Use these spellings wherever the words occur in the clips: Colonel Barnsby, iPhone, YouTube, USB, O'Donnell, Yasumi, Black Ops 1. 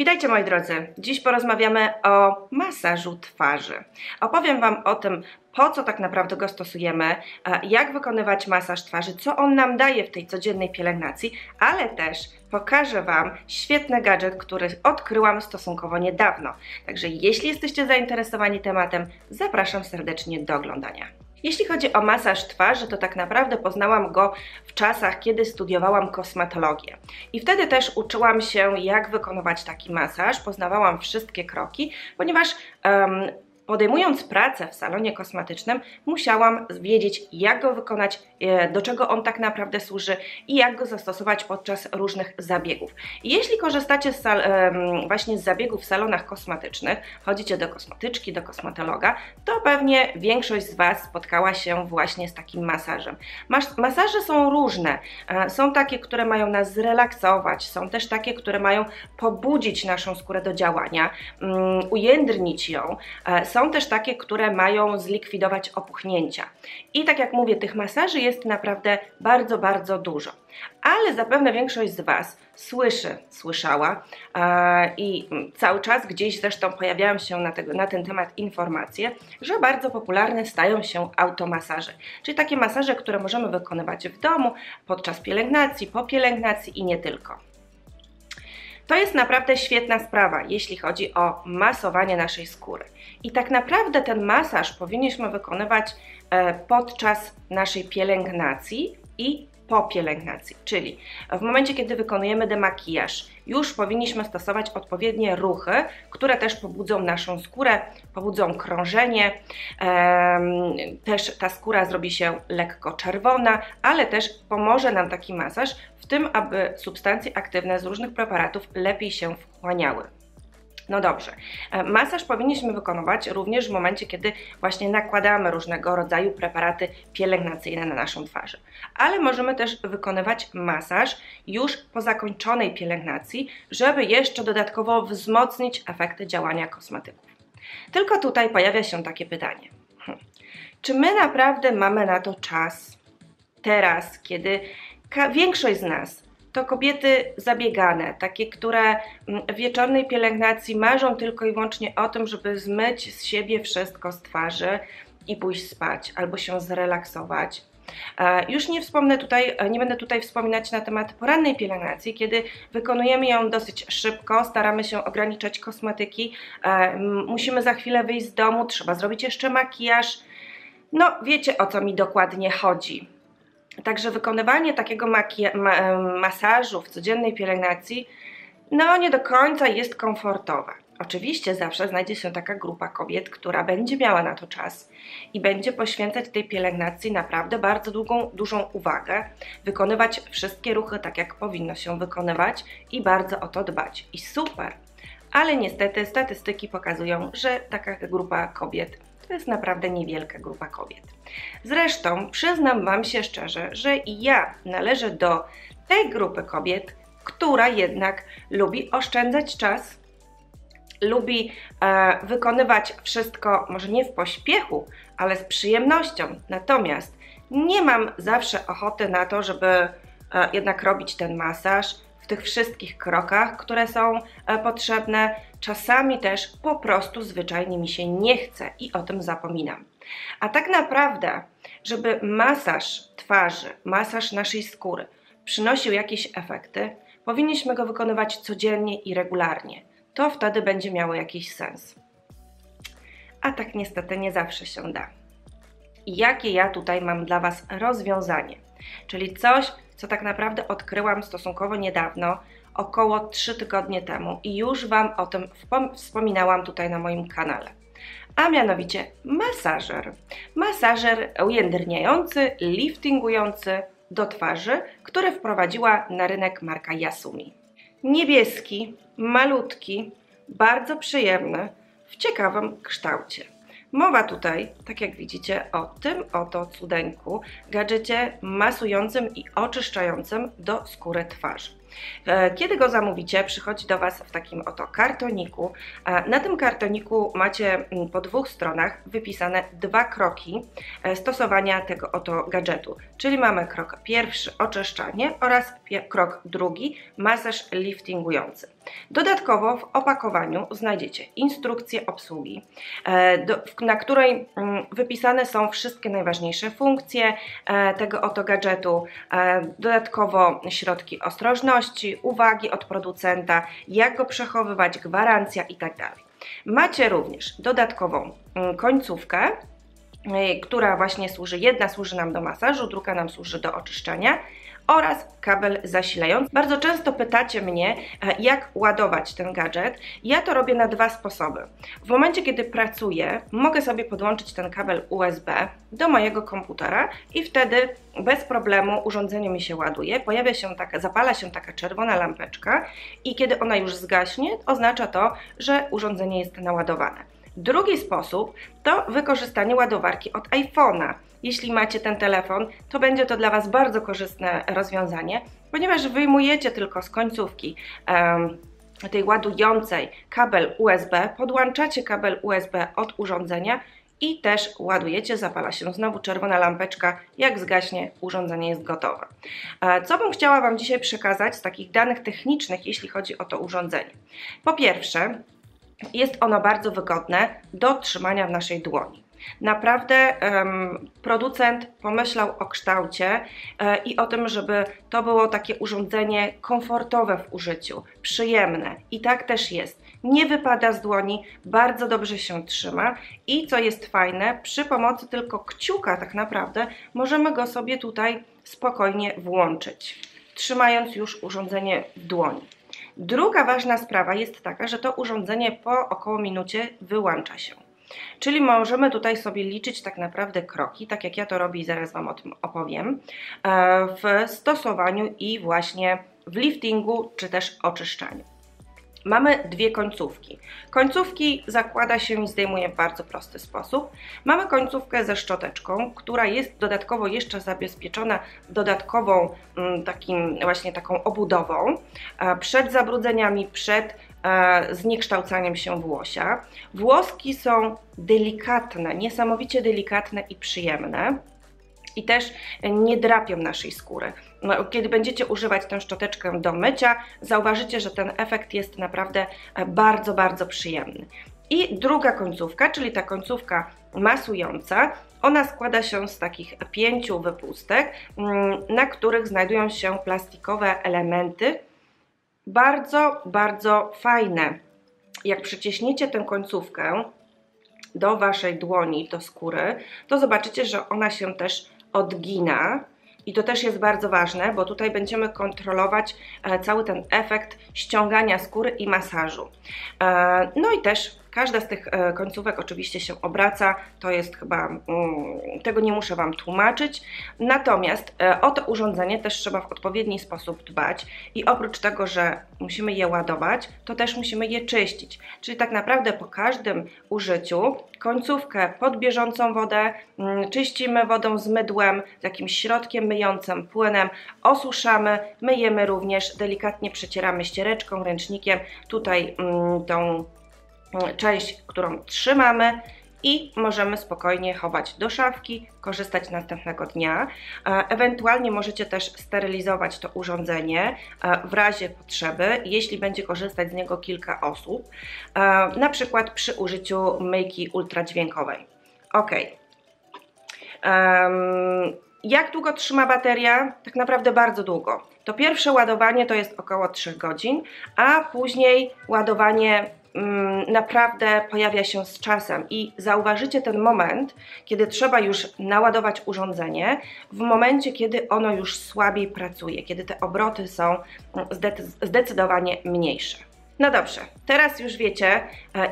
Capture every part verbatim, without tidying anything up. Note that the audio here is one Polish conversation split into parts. Witajcie moi drodzy, dziś porozmawiamy o masażu twarzy. Opowiem Wam o tym, po co tak naprawdę go stosujemy, jak wykonywać masaż twarzy, co on nam daje w tej codziennej pielęgnacji, ale też pokażę Wam świetny gadżet, który odkryłam stosunkowo niedawno. Także jeśli jesteście zainteresowani tematem, zapraszam serdecznie do oglądania. Jeśli chodzi o masaż twarzy, to tak naprawdę poznałam go w czasach, kiedy studiowałam kosmetologię. I wtedy też uczyłam się, jak wykonywać taki masaż, poznawałam wszystkie kroki, ponieważ um, podejmując pracę w salonie kosmetycznym, musiałam wiedzieć, jak go wykonać, do czego on tak naprawdę służy i jak go zastosować podczas różnych zabiegów. I jeśli korzystacie z sal, właśnie z zabiegów w salonach kosmetycznych, chodzicie do kosmetyczki, do kosmetologa, to pewnie większość z Was spotkała się właśnie z takim masażem. Mas masaże są różne. Są takie, które mają nas zrelaksować, są też takie, które mają pobudzić naszą skórę do działania, um, ujędrnić ją, są Są też takie, które mają zlikwidować opuchnięcia. I tak jak mówię, tych masaży jest naprawdę bardzo, bardzo dużo. Ale zapewne większość z Was słyszy, słyszała yy, i cały czas gdzieś zresztą pojawiają się na, tego, na ten temat informacje, że bardzo popularne stają się automasaże. Czyli takie masaże, które możemy wykonywać w domu, podczas pielęgnacji, po pielęgnacji i nie tylko. To jest naprawdę świetna sprawa, jeśli chodzi o masowanie naszej skóry. I tak naprawdę ten masaż powinniśmy wykonywać podczas naszej pielęgnacji i po pielęgnacji, czyli w momencie, kiedy wykonujemy demakijaż, już powinniśmy stosować odpowiednie ruchy, które też pobudzą naszą skórę, pobudzą krążenie, też ta skóra zrobi się lekko czerwona, ale też pomoże nam taki masaż w tym, aby substancje aktywne z różnych preparatów lepiej się wchłaniały. No dobrze, masaż powinniśmy wykonywać również w momencie, kiedy właśnie nakładamy różnego rodzaju preparaty pielęgnacyjne na naszą twarz. Ale możemy też wykonywać masaż już po zakończonej pielęgnacji, żeby jeszcze dodatkowo wzmocnić efekty działania kosmetyków. Tylko tutaj pojawia się takie pytanie. Hmm. Czy my naprawdę mamy na to czas teraz, kiedy większość z nas to kobiety zabiegane, takie, które w wieczornej pielęgnacji marzą tylko i wyłącznie o tym, żeby zmyć z siebie wszystko z twarzy i pójść spać albo się zrelaksować. Już nie wspomnę tutaj, nie będę tutaj wspominać na temat porannej pielęgnacji, kiedy wykonujemy ją dosyć szybko, staramy się ograniczać kosmetyki, musimy za chwilę wyjść z domu, trzeba zrobić jeszcze makijaż. No wiecie, o co mi dokładnie chodzi. Także wykonywanie takiego ma masażu w codziennej pielęgnacji no nie do końca jest komfortowe. Oczywiście zawsze znajdzie się taka grupa kobiet, która będzie miała na to czas i będzie poświęcać tej pielęgnacji naprawdę bardzo długą, dużą uwagę, wykonywać wszystkie ruchy tak, jak powinno się wykonywać i bardzo o to dbać. I super, ale niestety statystyki pokazują, że taka grupa kobiet to jest naprawdę niewielka grupa kobiet. Zresztą przyznam Wam się szczerze, że ja należę do tej grupy kobiet, która jednak lubi oszczędzać czas, lubi e, wykonywać wszystko, może nie w pośpiechu, ale z przyjemnością. Natomiast nie mam zawsze ochoty na to, żeby e, jednak robić ten masaż w tych wszystkich krokach, które są e, potrzebne. Czasami też po prostu zwyczajnie mi się nie chce i o tym zapominam. A tak naprawdę, żeby masaż twarzy, masaż naszej skóry przynosił jakieś efekty, powinniśmy go wykonywać codziennie i regularnie. To wtedy będzie miało jakiś sens. A tak niestety nie zawsze się da. I jakie ja tutaj mam dla Was rozwiązanie? Czyli coś, co tak naprawdę odkryłam stosunkowo niedawno, około trzy tygodnie temu i już Wam o tym wspominałam tutaj na moim kanale. A mianowicie masażer. Masażer ujędrniający, liftingujący do twarzy, który wprowadziła na rynek marka Yasumi. Niebieski, malutki, bardzo przyjemny, w ciekawym kształcie. Mowa tutaj, tak jak widzicie, o tym oto cudeńku, gadżecie masującym i oczyszczającym do skóry twarzy. Kiedy go zamówicie, przychodzi do Was w takim oto kartoniku. Na tym kartoniku macie po dwóch stronach wypisane dwa kroki stosowania tego oto gadżetu. Czyli mamy krok pierwszy, oczyszczanie oraz krok drugi, masaż liftingujący. Dodatkowo w opakowaniu znajdziecie instrukcję obsługi, na której wypisane są wszystkie najważniejsze funkcje tego oto gadżetu, dodatkowo środki ostrożności, uwagi od producenta, jak go przechowywać, gwarancja itd. Macie również dodatkową końcówkę, która właśnie służy, jedna służy nam do masażu, druga nam służy do oczyszczania, oraz kabel zasilający. Bardzo często pytacie mnie, jak ładować ten gadżet. Ja to robię na dwa sposoby. W momencie, kiedy pracuję, mogę sobie podłączyć ten kabel U S B do mojego komputera i wtedy bez problemu urządzenie mi się ładuje, pojawia się taka, zapala się taka czerwona lampeczka i kiedy ona już zgaśnie, oznacza to, że urządzenie jest naładowane. Drugi sposób to wykorzystanie ładowarki od iPhone'a. Jeśli macie ten telefon, to będzie to dla Was bardzo korzystne rozwiązanie, ponieważ wyjmujecie tylko z końcówki um, tej ładującej kabel U S B, podłączacie kabel U S B od urządzenia i też ładujecie, zapala się znowu czerwona lampeczka, jak zgaśnie, urządzenie jest gotowe. Co bym chciała Wam dzisiaj przekazać z takich danych technicznych, jeśli chodzi o to urządzenie? Po pierwsze, jest ono bardzo wygodne do trzymania w naszej dłoni. Naprawdę um, producent pomyślał o kształcie e, i o tym, żeby to było takie urządzenie komfortowe w użyciu, przyjemne i tak też jest. Nie wypada z dłoni, bardzo dobrze się trzyma i co jest fajne, przy pomocy tylko kciuka tak naprawdę możemy go sobie tutaj spokojnie włączyć, trzymając już urządzenie w dłoni. Druga ważna sprawa jest taka, że to urządzenie po około minucie wyłącza się. Czyli możemy tutaj sobie liczyć tak naprawdę kroki, tak jak ja to robię i zaraz Wam o tym opowiem, w stosowaniu i właśnie w liftingu czy też oczyszczaniu. Mamy dwie końcówki. Końcówki zakłada się i zdejmuje w bardzo prosty sposób. Mamy końcówkę ze szczoteczką, która jest dodatkowo jeszcze zabezpieczona dodatkową takim właśnie taką obudową przed zabrudzeniami, przed zniekształcaniem się włosia. Włoski są delikatne, niesamowicie delikatne i przyjemne. I też nie drapią naszej skóry. Kiedy będziecie używać tę szczoteczkę do mycia, zauważycie, że ten efekt jest naprawdę bardzo, bardzo przyjemny. I druga końcówka, czyli ta końcówka masująca, ona składa się z takich pięciu wypustek, na których znajdują się plastikowe elementy, bardzo, bardzo fajne. Jak przyciśniecie tę końcówkę do Waszej dłoni, do skóry, to zobaczycie, że ona się też odgina i to też jest bardzo ważne, bo tutaj będziemy kontrolować cały ten efekt ściągania skóry i masażu. No i też każda z tych końcówek oczywiście się obraca, to jest chyba, tego nie muszę Wam tłumaczyć, natomiast o to urządzenie też trzeba w odpowiedni sposób dbać i oprócz tego, że musimy je ładować, to też musimy je czyścić, czyli tak naprawdę po każdym użyciu końcówkę pod bieżącą wodę czyścimy wodą z mydłem, z jakimś środkiem myjącym, płynem, osuszamy, myjemy również, delikatnie przecieramy ściereczką, ręcznikiem, tutaj tą część, którą trzymamy i możemy spokojnie chować do szafki, korzystać następnego dnia. Ewentualnie możecie też sterylizować to urządzenie w razie potrzeby, jeśli będzie korzystać z niego kilka osób, na przykład przy użyciu myjki ultradźwiękowej. Ok. Um, Jak długo trzyma bateria? Tak naprawdę bardzo długo. To pierwsze ładowanie to jest około trzech godzin, a później ładowanie naprawdę pojawia się z czasem i zauważycie ten moment, kiedy trzeba już naładować urządzenie, w momencie, kiedy ono już słabiej pracuje, kiedy te obroty są zdecydowanie mniejsze. No dobrze, teraz już wiecie,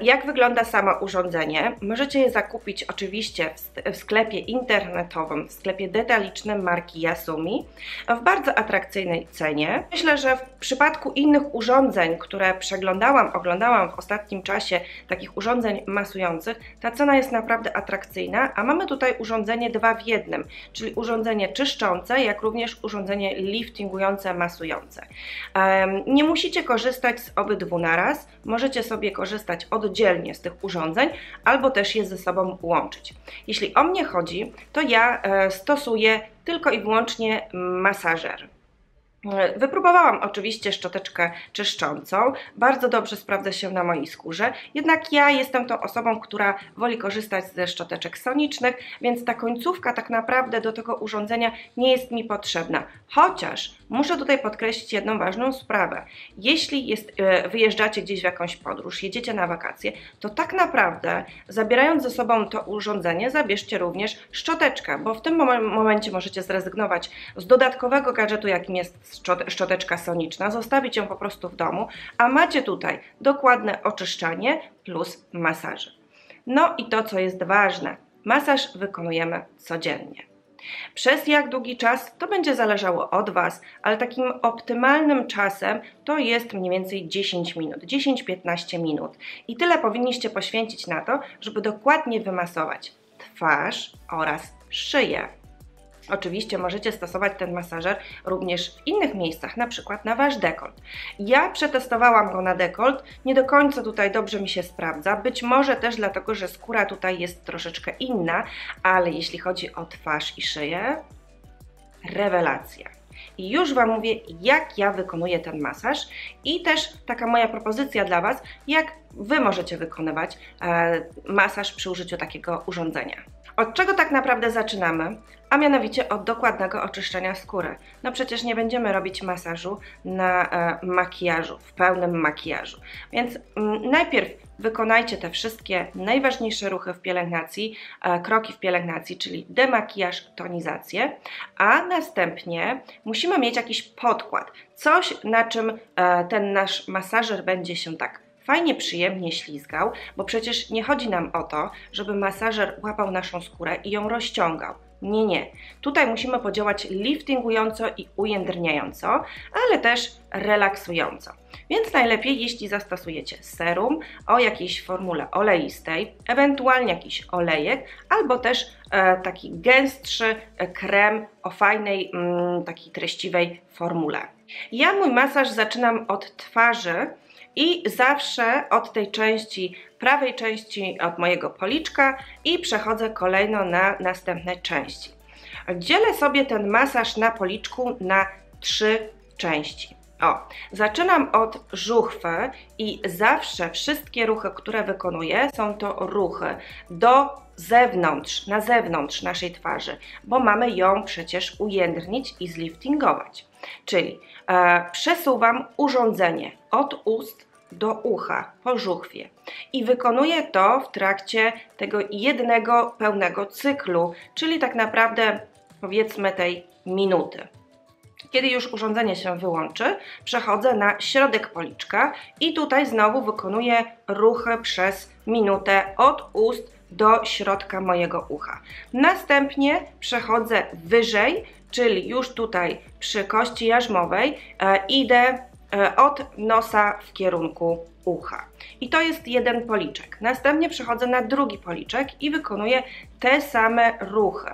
jak wygląda samo urządzenie. Możecie je zakupić oczywiście w sklepie internetowym, w sklepie detalicznym marki Yasumi w bardzo atrakcyjnej cenie. Myślę, że w przypadku innych urządzeń, które przeglądałam, oglądałam w ostatnim czasie, takich urządzeń masujących, ta cena jest naprawdę atrakcyjna, a mamy tutaj urządzenie dwa w jednym, czyli urządzenie czyszczące, jak również urządzenie liftingujące, masujące. Nie musicie korzystać z obydwu naraz, możecie sobie korzystać oddzielnie z tych urządzeń albo też je ze sobą łączyć. Jeśli o mnie chodzi, to ja stosuję tylko i wyłącznie masażer. Wypróbowałam oczywiście szczoteczkę czyszczącą, bardzo dobrze sprawdza się na mojej skórze, jednak ja jestem tą osobą, która woli korzystać ze szczoteczek sonicznych, więc ta końcówka tak naprawdę do tego urządzenia nie jest mi potrzebna. Chociaż muszę tutaj podkreślić jedną ważną sprawę. Jeśli jest, wyjeżdżacie gdzieś w jakąś podróż, jedziecie na wakacje, to tak naprawdę zabierając ze sobą to urządzenie zabierzcie również szczoteczkę, bo w tym mom- momencie możecie zrezygnować z dodatkowego gadżetu, jakim jest szczoteczka soniczna, zostawić ją po prostu w domu, a macie tutaj dokładne oczyszczanie plus masaże. No i to, co jest ważne, masaż wykonujemy codziennie. Przez jak długi czas to będzie zależało od Was, ale takim optymalnym czasem to jest mniej więcej dziesięć minut, dziesięć do piętnastu minut i tyle powinniście poświęcić na to, żeby dokładnie wymasować twarz oraz szyję. Oczywiście możecie stosować ten masażer również w innych miejscach, na przykład na Wasz dekolt. Ja przetestowałam go na dekolt, nie do końca tutaj dobrze mi się sprawdza, być może też dlatego, że skóra tutaj jest troszeczkę inna, ale jeśli chodzi o twarz i szyję, rewelacja. I już Wam mówię, jak ja wykonuję ten masaż i też taka moja propozycja dla Was, jak Wy możecie wykonywać e, masaż przy użyciu takiego urządzenia. Od czego tak naprawdę zaczynamy? A mianowicie od dokładnego oczyszczenia skóry. No przecież nie będziemy robić masażu na e, makijażu, w pełnym makijażu. Więc m, najpierw wykonajcie te wszystkie najważniejsze ruchy w pielęgnacji, e, kroki w pielęgnacji, czyli demakijaż, tonizację, a następnie musimy mieć jakiś podkład, coś, na czym e, ten nasz masażer będzie się tak fajnie, przyjemnie ślizgał, bo przecież nie chodzi nam o to, żeby masażer łapał naszą skórę i ją rozciągał. Nie, nie. Tutaj musimy podziałać liftingująco i ujędrniająco, ale też relaksująco. Więc najlepiej, jeśli zastosujecie serum o jakiejś formule oleistej, ewentualnie jakiś olejek, albo też e, taki gęstszy krem o fajnej, mm, takiej treściwej formule. Ja mój masaż zaczynam od twarzy, i zawsze od tej części, prawej części, od mojego policzka i przechodzę kolejno na następne części. Dzielę sobie ten masaż na policzku na trzy części. O, zaczynam od żuchwy i zawsze wszystkie ruchy, które wykonuję, są to ruchy do zewnątrz, na zewnątrz naszej twarzy, bo mamy ją przecież ujędrnić i zliftingować. Czyli e, przesuwam urządzenie od ust do ucha po żuchwie i wykonuję to w trakcie tego jednego pełnego cyklu, czyli tak naprawdę powiedzmy tej minuty. Kiedy już urządzenie się wyłączy, przechodzę na środek policzka i tutaj znowu wykonuję ruchy przez minutę od ust do środka mojego ucha. Następnie przechodzę wyżej, czyli już tutaj przy kości jarzmowej e, idę e, od nosa w kierunku ucha. I to jest jeden policzek. Następnie przechodzę na drugi policzek i wykonuję te same ruchy.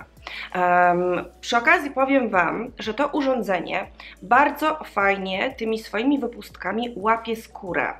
Um, przy okazji powiem Wam, że to urządzenie bardzo fajnie tymi swoimi wypustkami łapie skórę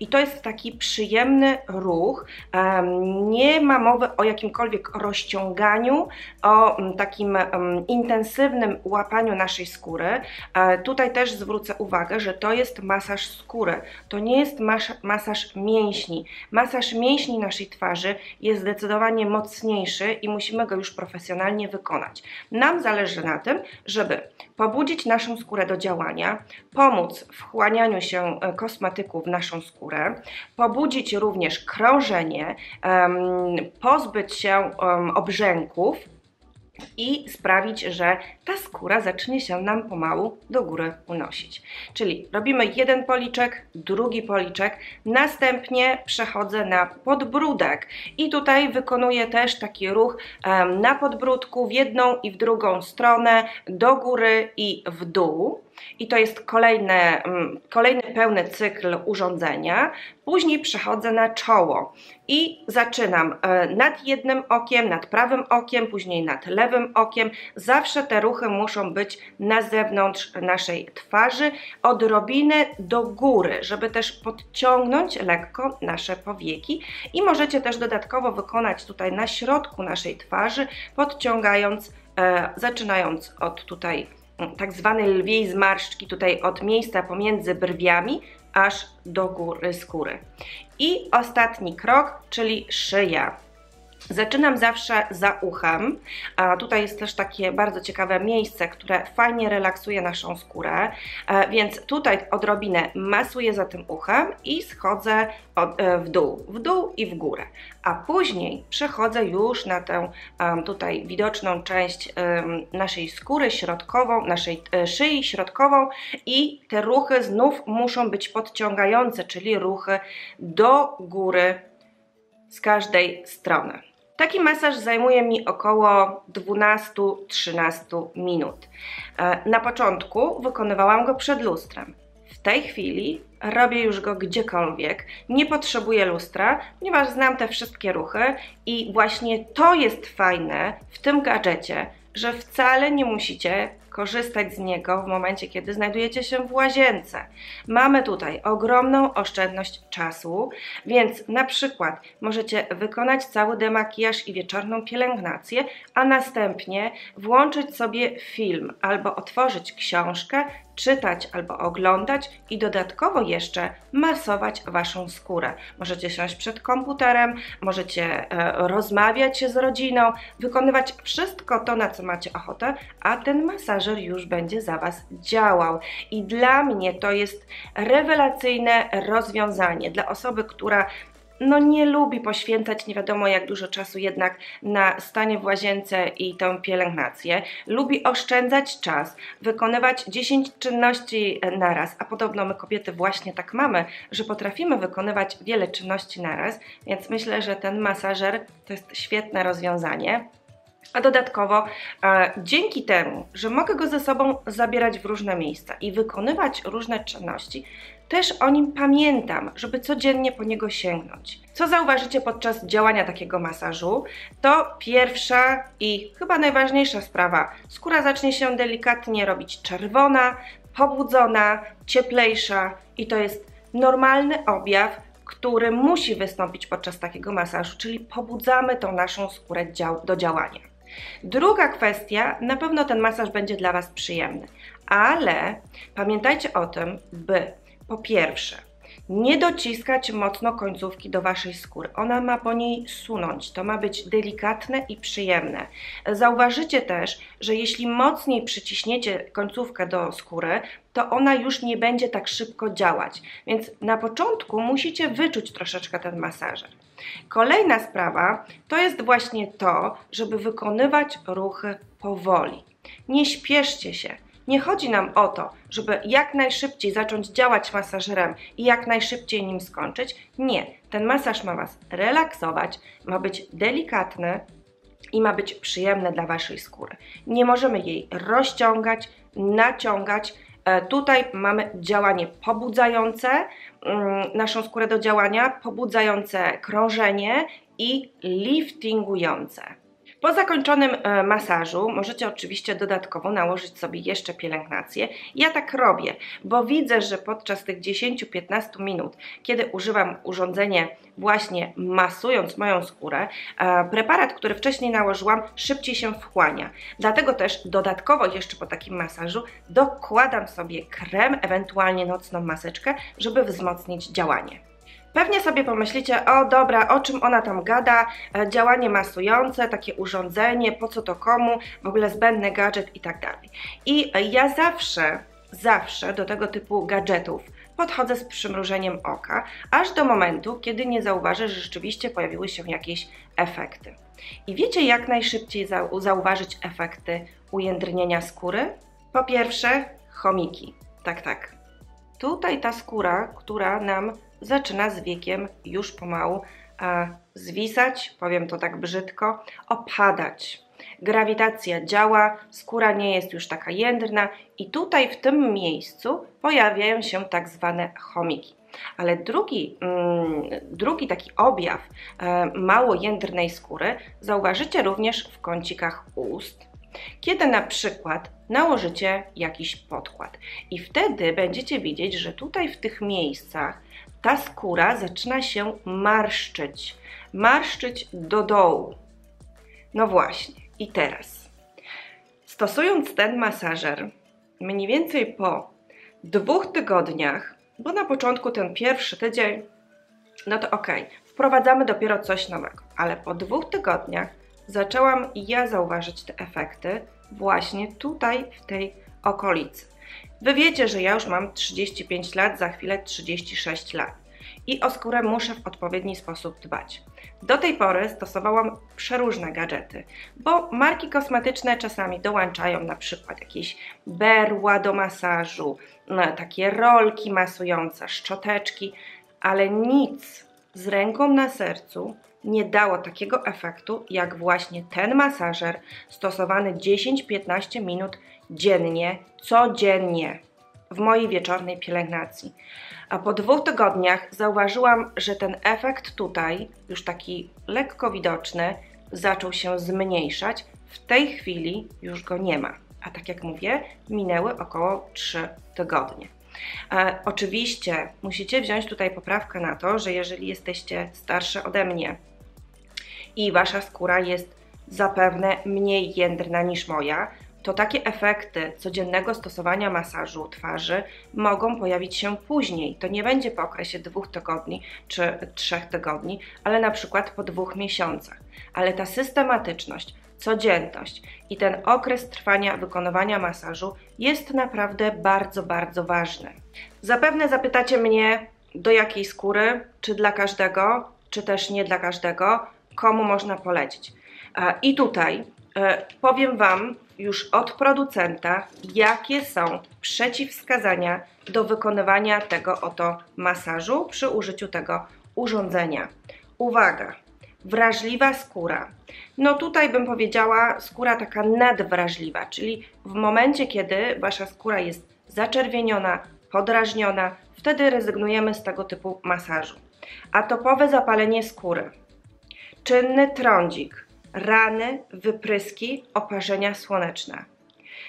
i to jest taki przyjemny ruch, um, nie ma mowy o jakimkolwiek rozciąganiu, o um, takim um, intensywnym łapaniu naszej skóry. um, tutaj też zwrócę uwagę, że to jest masaż skóry, to nie jest mas masaż mięśni. Masaż mięśni naszej twarzy jest zdecydowanie mocniejszy i musimy go już profesjonalnie wykonać. Nam zależy na tym, żeby pobudzić naszą skórę do działania, pomóc w wchłanianiu się kosmetyków w naszą skórę, pobudzić również krążenie, pozbyć się obrzęków i sprawić, że ta skóra zacznie się nam pomału do góry unosić. Czyli robimy jeden policzek, drugi policzek, następnie przechodzę na podbródek i tutaj wykonuję też taki ruch um, na podbródku w jedną i w drugą stronę, do góry i w dół. I to jest kolejne, um, kolejny pełny cykl urządzenia. Później przechodzę na czoło i zaczynam e, nad jednym okiem, nad prawym okiem, później nad lewym okiem. Zawsze te ruchy muszą być na zewnątrz naszej twarzy, odrobinę do góry, żeby też podciągnąć lekko nasze powieki. I możecie też dodatkowo wykonać tutaj na środku naszej twarzy, podciągając, e, zaczynając od tutaj tak zwanej lwiej zmarszczki tutaj od miejsca pomiędzy brwiami aż do góry skóry. I ostatni krok, czyli szyja. Zaczynam zawsze za uchem, a tutaj jest też takie bardzo ciekawe miejsce, które fajnie relaksuje naszą skórę, więc tutaj odrobinę masuję za tym uchem i schodzę w dół, w dół i w górę, a później przechodzę już na tę tutaj widoczną część naszej skóry środkową, naszej szyi środkową i te ruchy znów muszą być podciągające, czyli ruchy do góry z każdej strony. Taki masaż zajmuje mi około dwunastu do trzynastu minut. Na początku wykonywałam go przed lustrem. W tej chwili robię już go gdziekolwiek, nie potrzebuję lustra, ponieważ znam te wszystkie ruchy i właśnie to jest fajne w tym gadżecie, że wcale nie musicie korzystać z niego w momencie, kiedy znajdujecie się w łazience. Mamy tutaj ogromną oszczędność czasu, więc na przykład możecie wykonać cały demakijaż i wieczorną pielęgnację, a następnie włączyć sobie film albo otworzyć książkę, czytać albo oglądać i dodatkowo jeszcze masować Waszą skórę. Możecie siąść przed komputerem, możecie e, rozmawiać się z rodziną, wykonywać wszystko to, na co macie ochotę, a ten masażer już będzie za Was działał. I dla mnie to jest rewelacyjne rozwiązanie dla osoby, która no nie lubi poświęcać nie wiadomo jak dużo czasu jednak na stanie w łazience i tę pielęgnację. Lubi oszczędzać czas, wykonywać dziesięć czynności na raz, a podobno my kobiety właśnie tak mamy, że potrafimy wykonywać wiele czynności na raz, więc myślę, że ten masażer to jest świetne rozwiązanie. A dodatkowo e, dzięki temu, że mogę go ze sobą zabierać w różne miejsca i wykonywać różne czynności, też o nim pamiętam, żeby codziennie po niego sięgnąć. Co zauważycie podczas działania takiego masażu? To pierwsza i chyba najważniejsza sprawa. Skóra zacznie się delikatnie robić czerwona, pobudzona, cieplejsza i to jest normalny objaw, który musi wystąpić podczas takiego masażu, czyli pobudzamy tą naszą skórę do działania. Druga kwestia, na pewno ten masaż będzie dla Was przyjemny, ale pamiętajcie o tym, by po pierwsze nie dociskać mocno końcówki do Waszej skóry. Ona ma po niej sunąć, to ma być delikatne i przyjemne. Zauważycie też, że jeśli mocniej przyciśniecie końcówkę do skóry, to ona już nie będzie tak szybko działać, więc na początku musicie wyczuć troszeczkę ten masażer. Kolejna sprawa to jest właśnie to, żeby wykonywać ruchy powoli. Nie śpieszcie się. Nie chodzi nam o to, żeby jak najszybciej zacząć działać masażerem i jak najszybciej nim skończyć. Nie, ten masaż ma Was relaksować, ma być delikatny i ma być przyjemny dla Waszej skóry. Nie możemy jej rozciągać, naciągać. Tutaj mamy działanie pobudzające naszą skórę do działania, pobudzające krążenie i liftingujące. Po zakończonym masażu możecie oczywiście dodatkowo nałożyć sobie jeszcze pielęgnację. Ja tak robię, bo widzę, że podczas tych dziesięciu do piętnastu minut, kiedy używam urządzenia właśnie masując moją skórę, preparat, który wcześniej nałożyłam, szybciej się wchłania. Dlatego też dodatkowo jeszcze po takim masażu dokładam sobie krem, ewentualnie nocną maseczkę, żeby wzmocnić działanie. Pewnie sobie pomyślicie, o dobra, o czym ona tam gada, działanie masujące, takie urządzenie, po co to komu, w ogóle zbędny gadżet i tak dalej. I ja zawsze, zawsze do tego typu gadżetów podchodzę z przymrużeniem oka, aż do momentu, kiedy nie zauważę, że rzeczywiście pojawiły się jakieś efekty. I wiecie, jak najszybciej zauważyć efekty ujędrnienia skóry? Po pierwsze, chomiki. Tak, tak. Tutaj ta skóra, która nam zaczyna z wiekiem już pomału e, zwisać, powiem to tak brzydko, opadać. Grawitacja działa, skóra nie jest już taka jędrna i tutaj w tym miejscu pojawiają się tak zwane chomiki. Ale drugi, mm, drugi taki objaw e, mało jędrnej skóry zauważycie również w kącikach ust, kiedy na przykład nałożycie jakiś podkład i wtedy będziecie widzieć, że tutaj w tych miejscach ta skóra zaczyna się marszczyć, marszczyć do dołu. No właśnie, i teraz stosując ten masażer mniej więcej po dwóch tygodniach, bo na początku ten pierwszy tydzień, no to ok, wprowadzamy dopiero coś nowego, ale po dwóch tygodniach zaczęłam ja zauważyć te efekty właśnie tutaj, w tej okolicy. Wy wiecie, że ja już mam trzydzieści pięć lat, za chwilę trzydzieści sześć lat i o skórę muszę w odpowiedni sposób dbać. Do tej pory stosowałam przeróżne gadżety, bo marki kosmetyczne czasami dołączają na przykład jakieś berła do masażu, no, takie rolki masujące, szczoteczki, ale nic z ręką na sercu nie dało takiego efektu jak właśnie ten masażer stosowany dziesięć do piętnastu minut dziennie, codziennie w mojej wieczornej pielęgnacji. A po dwóch tygodniach zauważyłam, że ten efekt tutaj, już taki lekko widoczny, zaczął się zmniejszać. W tej chwili już go nie ma. A tak jak mówię, minęły około trzy tygodnie. E, oczywiście musicie wziąć tutaj poprawkę na to, że jeżeli jesteście starsze ode mnie i wasza skóra jest zapewne mniej jędrna niż moja, to takie efekty codziennego stosowania masażu twarzy mogą pojawić się później. To nie będzie po okresie dwóch tygodni czy trzech tygodni, ale na przykład po dwóch miesiącach. Ale ta systematyczność, codzienność i ten okres trwania wykonywania masażu jest naprawdę bardzo, bardzo ważny. Zapewne zapytacie mnie, do jakiej skóry, czy dla każdego, czy też nie dla każdego, komu można polecić. I tutaj powiem wam już od producenta, jakie są przeciwwskazania do wykonywania tego oto masażu przy użyciu tego urządzenia. Uwaga! Wrażliwa skóra. No tutaj bym powiedziała skóra taka nadwrażliwa, czyli w momencie, kiedy wasza skóra jest zaczerwieniona, podrażniona, wtedy rezygnujemy z tego typu masażu. Atopowe zapalenie skóry, czynny trądzik, rany, wypryski, oparzenia słoneczne,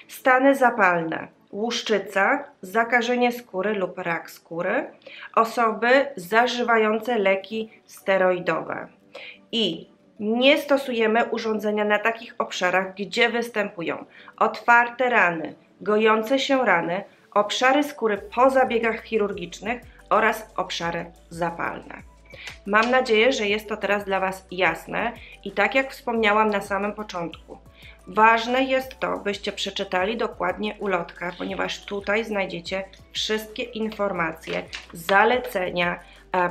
stany zapalne, łuszczyca, zakażenie skóry lub rak skóry, osoby zażywające leki steroidowe. I nie stosujemy urządzenia na takich obszarach, gdzie występują otwarte rany, gojące się rany, obszary skóry po zabiegach chirurgicznych oraz obszary zapalne. Mam nadzieję, że jest to teraz dla was jasne i tak jak wspomniałam na samym początku, ważne jest to, byście przeczytali dokładnie ulotkę, ponieważ tutaj znajdziecie wszystkie informacje, zalecenia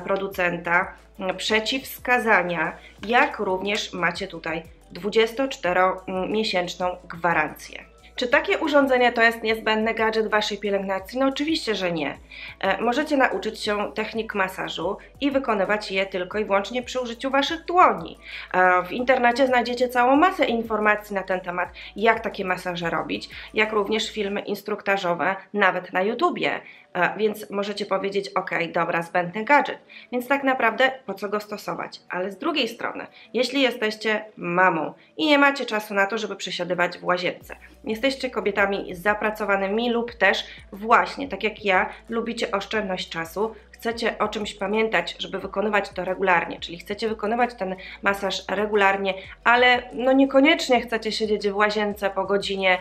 producenta, przeciwwskazania, jak również macie tutaj dwudziestoczteromiesięczną gwarancję. Czy takie urządzenie to jest niezbędny gadżet waszej pielęgnacji? No oczywiście, że nie. E, możecie nauczyć się technik masażu i wykonywać je tylko i wyłącznie przy użyciu waszych dłoni. E, w internecie znajdziecie całą masę informacji na ten temat, jak takie masaże robić, jak również filmy instruktażowe nawet na YouTubie. E, więc możecie powiedzieć, ok, dobra, zbędny gadżet. Więc tak naprawdę po co go stosować? Ale z drugiej strony, jeśli jesteście mamą i nie macie czasu na to, żeby przesiadywać w łazience, jesteście kobietami zapracowanymi lub też właśnie, tak jak ja, lubicie oszczędność czasu, chcecie o czymś pamiętać, żeby wykonywać to regularnie, czyli chcecie wykonywać ten masaż regularnie, ale no niekoniecznie chcecie siedzieć w łazience po godzinie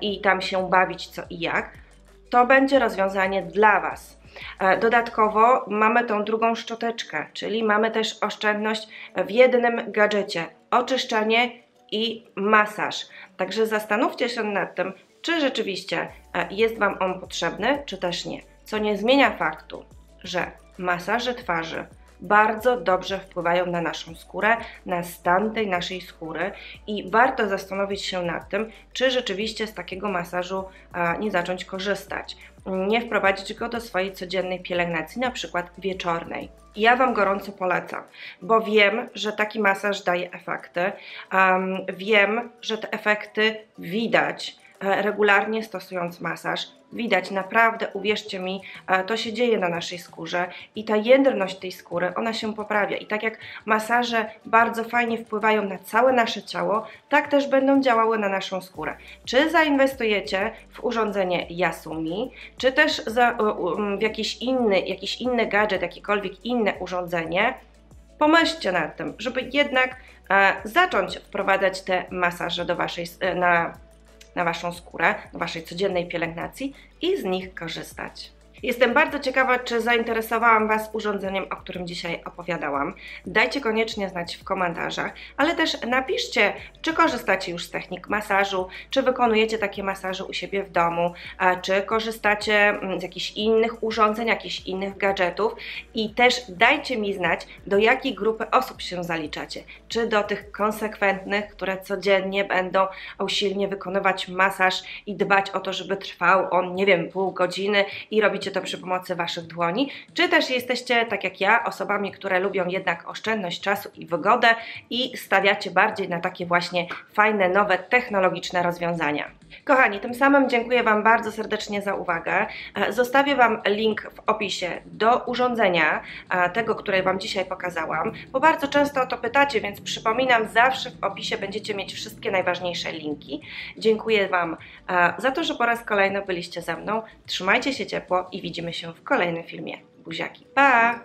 i tam się bawić co i jak, to będzie rozwiązanie dla was. Dodatkowo mamy tą drugą szczoteczkę, czyli mamy też oszczędność w jednym gadżecie, oczyszczanie i masaż. Także zastanówcie się nad tym, czy rzeczywiście jest wam on potrzebny, czy też nie. Co nie zmienia faktu, że masaże twarzy bardzo dobrze wpływają na naszą skórę, na stan tej naszej skóry i warto zastanowić się nad tym, czy rzeczywiście z takiego masażu nie zacząć korzystać, nie wprowadzić go do swojej codziennej pielęgnacji, na przykład wieczornej. Ja wam gorąco polecam, bo wiem, że taki masaż daje efekty, um, wiem, że te efekty widać regularnie stosując masaż. Widać, naprawdę, uwierzcie mi, to się dzieje na naszej skórze i ta jędrność tej skóry, ona się poprawia. I tak jak masaże bardzo fajnie wpływają na całe nasze ciało, tak też będą działały na naszą skórę. Czy zainwestujecie w urządzenie Yasumi, czy też w jakiś inny, jakiś inny gadżet, jakiekolwiek inne urządzenie, pomyślcie nad tym, żeby jednak zacząć wprowadzać te masaże do waszej, na na Waszą skórę, na Waszej codziennej pielęgnacji i z nich korzystać. Jestem bardzo ciekawa, czy zainteresowałam Was urządzeniem, o którym dzisiaj opowiadałam. Dajcie koniecznie znać w komentarzach, ale też napiszcie, czy korzystacie już z technik masażu, czy wykonujecie takie masaże u siebie w domu, czy korzystacie z jakichś innych urządzeń, jakichś innych gadżetów i też dajcie mi znać, do jakiej grupy osób się zaliczacie, czy do tych konsekwentnych, które codziennie będą usilnie wykonywać masaż i dbać o to, żeby trwał on, nie wiem, pół godziny i robicie to przy pomocy Waszych dłoni, czy też jesteście, tak jak ja, osobami, które lubią jednak oszczędność czasu i wygodę i stawiacie bardziej na takie właśnie fajne, nowe, technologiczne rozwiązania. Kochani, tym samym dziękuję Wam bardzo serdecznie za uwagę. Zostawię Wam link w opisie do urządzenia, tego, które Wam dzisiaj pokazałam, bo bardzo często o to pytacie, więc przypominam, zawsze w opisie będziecie mieć wszystkie najważniejsze linki. Dziękuję Wam za to, że po raz kolejny byliście ze mną. Trzymajcie się ciepło i widzimy się w kolejnym filmie. Buziaki, pa!